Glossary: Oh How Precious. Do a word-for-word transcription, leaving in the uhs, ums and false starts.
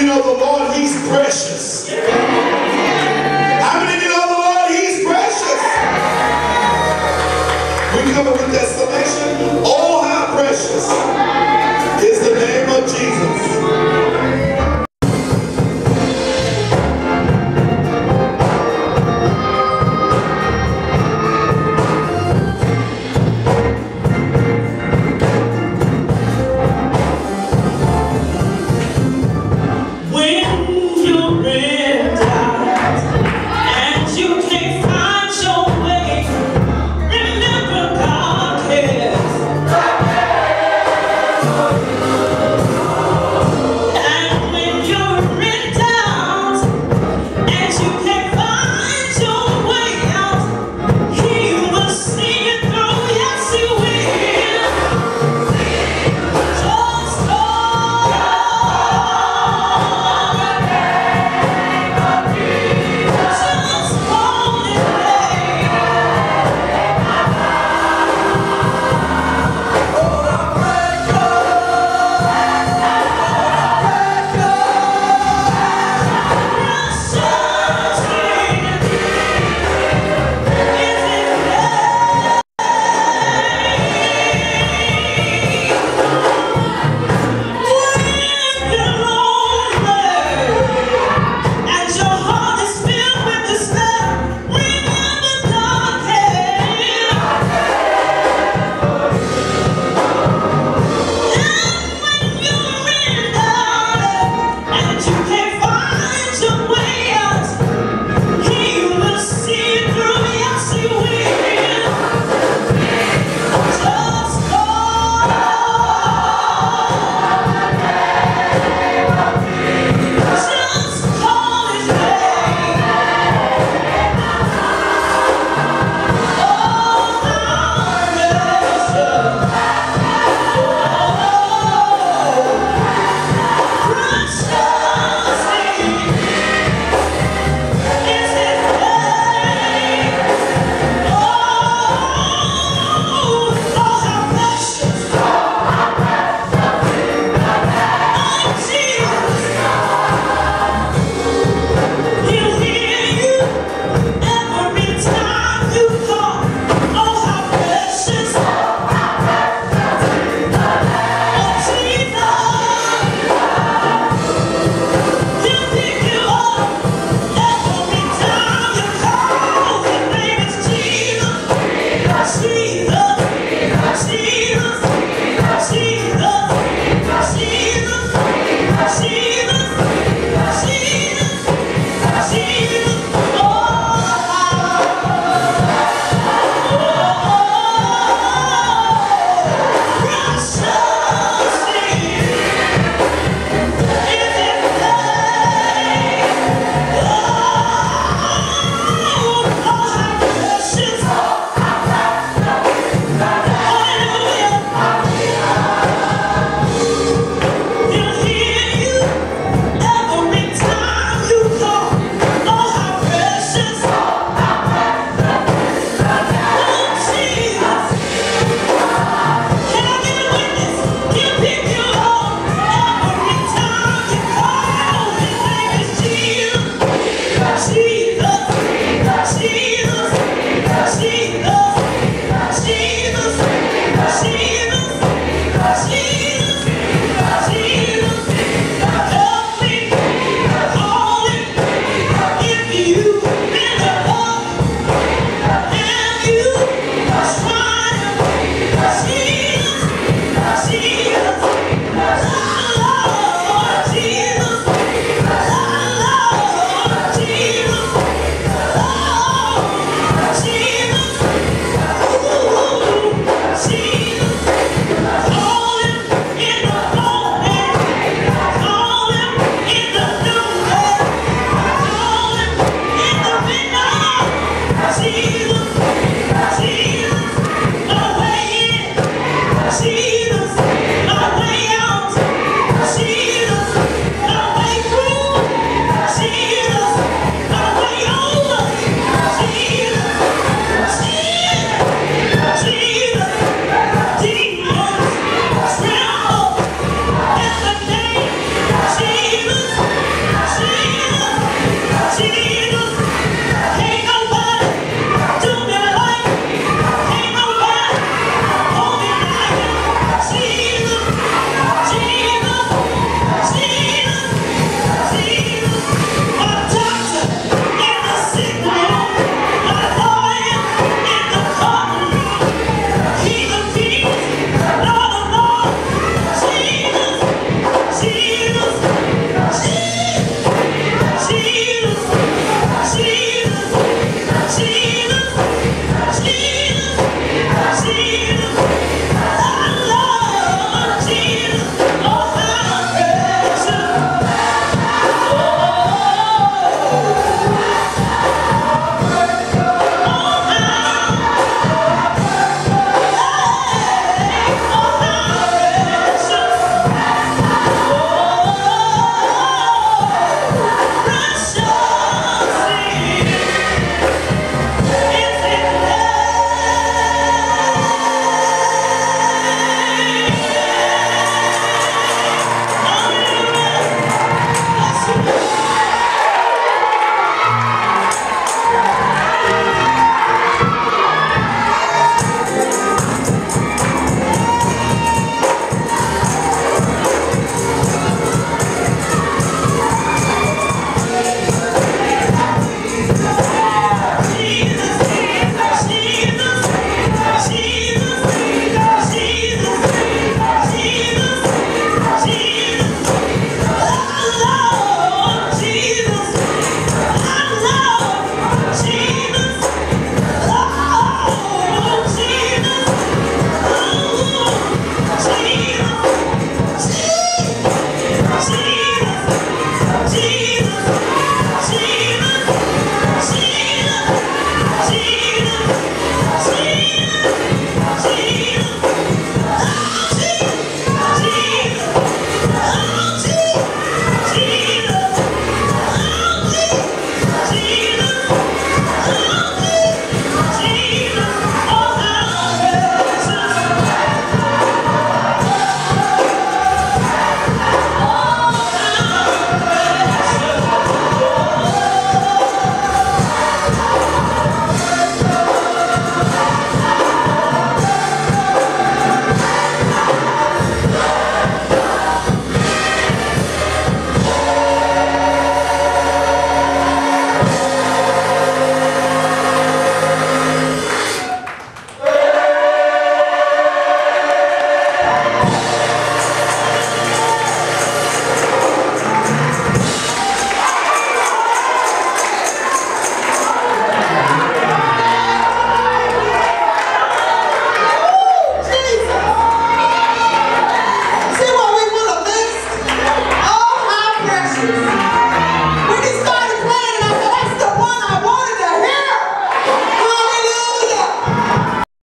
many of you know the Lord, He's precious? How many of you know the Lord, He's precious? We come up with that summation, oh how precious.